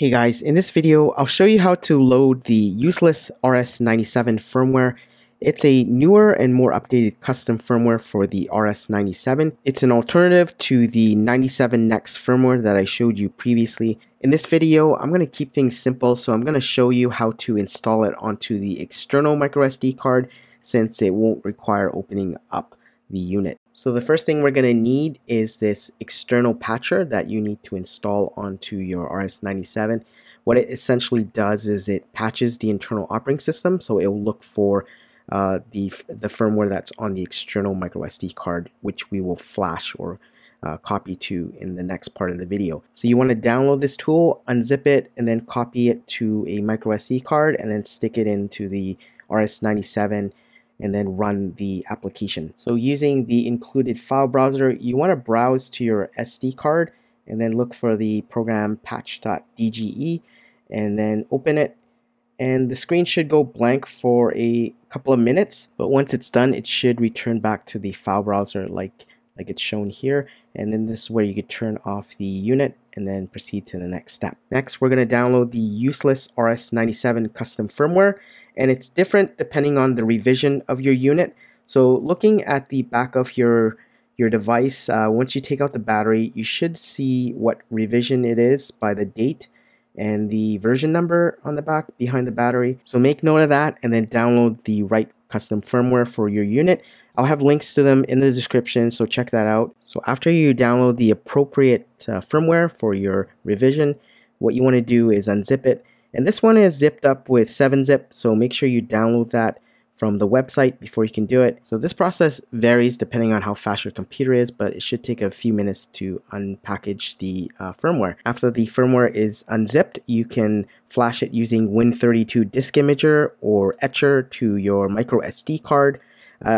Hey guys, in this video, I'll show you how to load the Useless RS-97 firmware. It's a newer and more updated custom firmware for the RS-97. It's an alternative to the 97 Next firmware that I showed you previously. In this video, I'm going to keep things simple, so I'm going to show you how to install it onto the external microSD card since it won't require opening up the unit. So the first thing we're going to need is this external patcher that you need to install onto your RS-97. What it essentially does is it patches the internal operating system, so it will look for the firmware that's on the external microSD card, which we will flash or copy to in the next part of the video. So you want to download this tool, unzip it, and then copy it to a microSD card, and then stick it into the RS-97 and then run the application. So using the included file browser, you want to browse to your SD card and then look for the program patch.dge and then open it. And the screen should go blank for a couple of minutes, but once it's done, it should return back to the file browser like it's shown here. And then this is where you could turn off the unit and then proceed to the next step. Next, we're going to download the Useless RS-97 custom firmware, and it's different depending on the revision of your unit. So looking at the back of your device, once you take out the battery, you should see what revision it is by the date and the version number on the back behind the battery. So make note of that and then download the right custom firmware for your unit. I'll have links to them in the description, so check that out. So after you download the appropriate firmware for your revision, what you want to do is unzip it. And this one is zipped up with 7-Zip, so make sure you download that from the website before you can do it. So this process varies depending on how fast your computer is, but it should take a few minutes to unpackage the firmware. After the firmware is unzipped, you can flash it using Win32 Disk Imager or Etcher to your microSD card.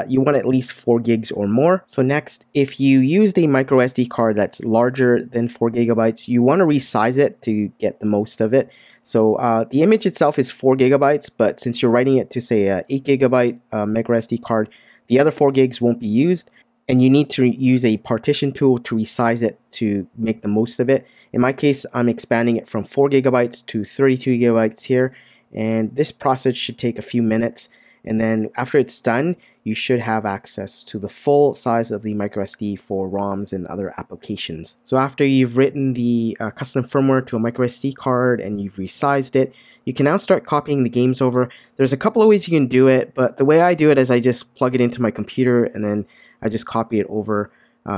You want at least 4 gigs or more. So next, if you used a microSD card that's larger than 4 gigabytes, you want to resize it to get the most of it. So the image itself is 4 gigabytes, but since you're writing it to, say, an 8 gigabyte microSD card, the other 4 gigs won't be used, and you need to use a partition tool to resize it to make the most of it. In my case, I'm expanding it from 4 gigabytes to 32 gigabytes here, and this process should take a few minutes. And then after it's done, you should have access to the full size of the microSD for ROMs and other applications. So after you've written the custom firmware to a microSD card and you've resized it, you can now start copying the games over. There's a couple of ways you can do it, but the way I do it is I just plug it into my computer and then I just copy it over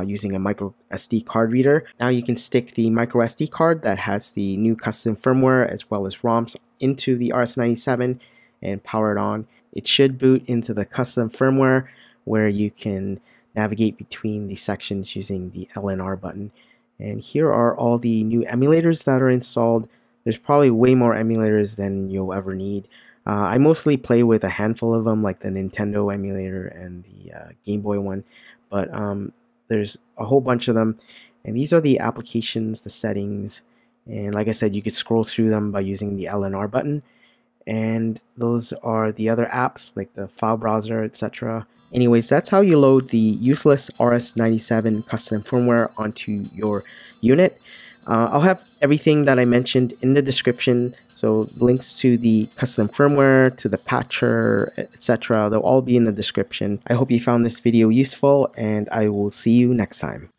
using a microSD card reader. Now you can stick the microSD card that has the new custom firmware as well as ROMs into the RS-97 and power it on. It should boot into the custom firmware where you can navigate between the sections using the LNR button. And here are all the new emulators that are installed. There's probably way more emulators than you'll ever need. I mostly play with a handful of them, like the Nintendo emulator and the Game Boy one, but there's a whole bunch of them. And these are the applications, the settings, and like I said, you could scroll through them by using the LNR button. And those are the other apps like the file browser, etc. Anyways, that's how you load the Useless RS-97 custom firmware onto your unit. I'll have everything that I mentioned in the description, so links to the custom firmware, to the patcher, etc. They'll all be in the description. I hope you found this video useful, and I will see you next time.